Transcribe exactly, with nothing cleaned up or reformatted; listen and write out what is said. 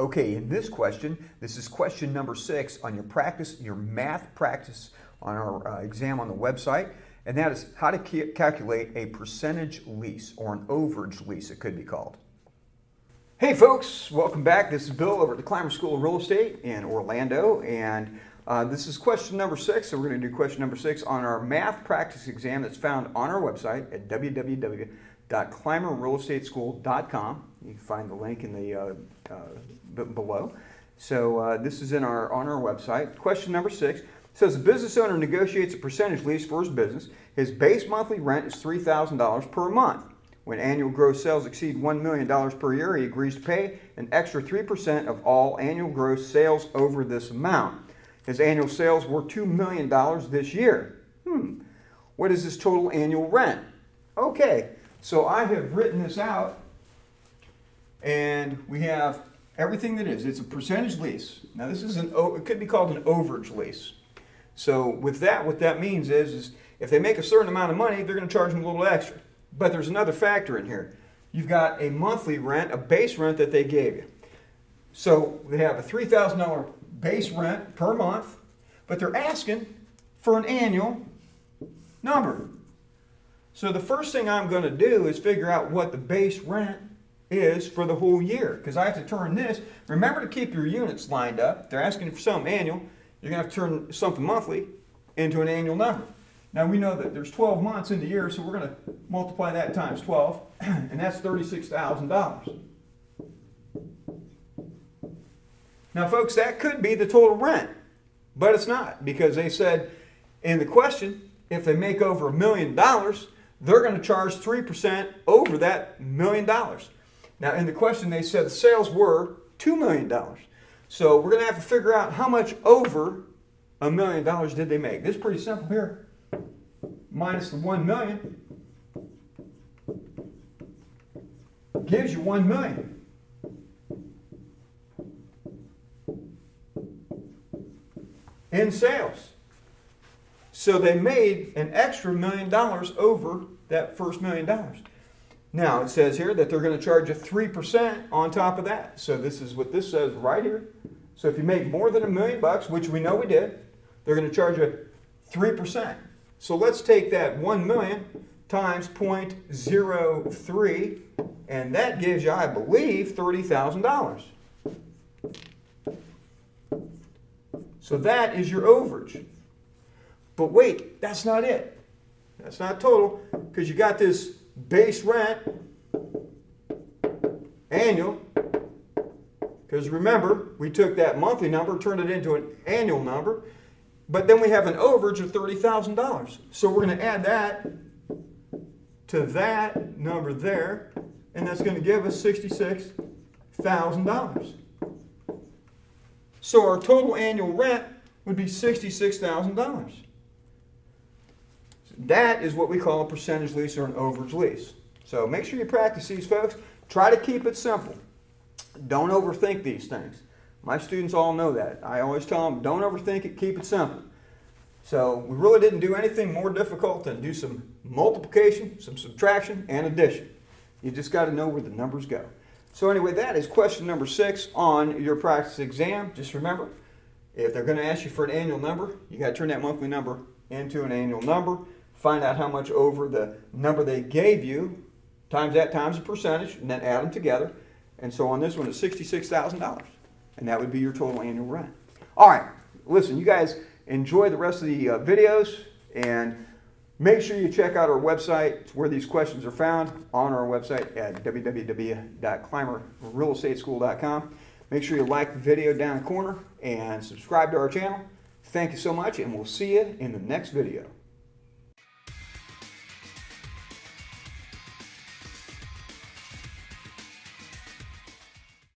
Okay, in this question, this is question number six on your practice, your math practice on our uh, exam on the website, and that is how to ca calculate a percentage lease, or an overage lease it could be called. Hey folks, welcome back. This is Bill over at the Climer School of Real Estate in Orlando, and uh, this is question number six, so we're going to do question number six on our math practice exam that's found on our website at w w w dot climer real estate school dot com. You can find the link in the uh, uh, b below. So uh, this is in our on our website. Question number six says the business owner negotiates a percentage lease for his business. His base monthly rent is three thousand dollars per month. When annual gross sales exceed one million dollars per year, he agrees to pay an extra three percent of all annual gross sales over this amount. His annual sales were two million dollars this year. Hmm. What is his total annual rent? Okay. So I have written this out, and we have everything that is. It's a percentage lease. Now this is an, it could be called an overage lease. So with that, what that means is, is if they make a certain amount of money, they're going to charge them a little extra. But there's another factor in here. You've got a monthly rent, a base rent that they gave you. So they have a three thousand dollar base rent per month, but they're asking for an annual number. So the first thing I'm going to do is figure out what the base rent is for the whole year, because I have to turn this. Remember to keep your units lined up. They're asking for something annual. You're going to have to turn something monthly into an annual number. Now we know that there's twelve months in the year, so we're going to multiply that times twelve, and that's thirty-six thousand dollars. Now folks, that could be the total rent, but it's not, because they said in the question, if they make over a million dollars, they're going to charge three percent over that million dollars. Now in the question they said the sales were two million dollars. So we're going to have to figure out how much over a million dollars did they make. This is pretty simple here. Minus the one million gives you one million. In sales. So they made an extra million dollars over that first million dollars. Now it says here that they're going to charge a three percent on top of that. So this is what this says right here. So if you make more than a million bucks, which we know we did, they're going to charge a three percent. So let's take that one million times zero point zero three, and that gives you, I believe, thirty thousand dollars. So that is your overage. But wait, that's not it. That's not total, because you got this base rent annual, because remember, we took that monthly number, turned it into an annual number, but then we have an overage of thirty thousand dollars. So we're going to add that to that number there, and that's going to give us sixty-six thousand dollars. So our total annual rent would be sixty-six thousand dollars. That is what we call a percentage lease or an overage lease. So make sure you practice these, folks. Try to keep it simple. Don't overthink these things. My students all know that. I always tell them, don't overthink it, keep it simple. So we really didn't do anything more difficult than do some multiplication, some subtraction, and addition. You just got to know where the numbers go. So anyway, that is question number six on your practice exam. Just remember, if they're going to ask you for an annual number, you got to turn that monthly number into an annual number. Find out how much over the number they gave you, times that times a percentage, and then add them together. And so on this one, it's sixty-six thousand dollars. And that would be your total annual rent. All right, listen, you guys enjoy the rest of the uh, videos, and make sure you check out our website. It's where these questions are found, on our website at w w w dot climer real estate school dot com. Make sure you like the video down the corner and subscribe to our channel. Thank you so much, and we'll see you in the next video.